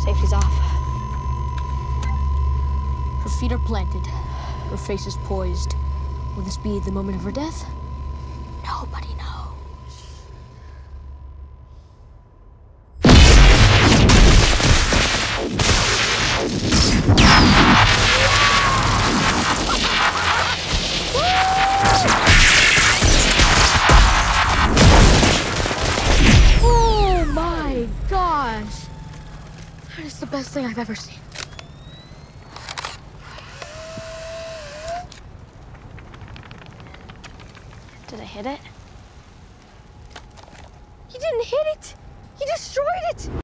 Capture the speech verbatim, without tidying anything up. Safety's off. Her feet are planted. Her face is poised. Will this be the moment of her death? Nobody knows. Best thing I've ever seen. Did I hit it? You didn't hit it! You destroyed it!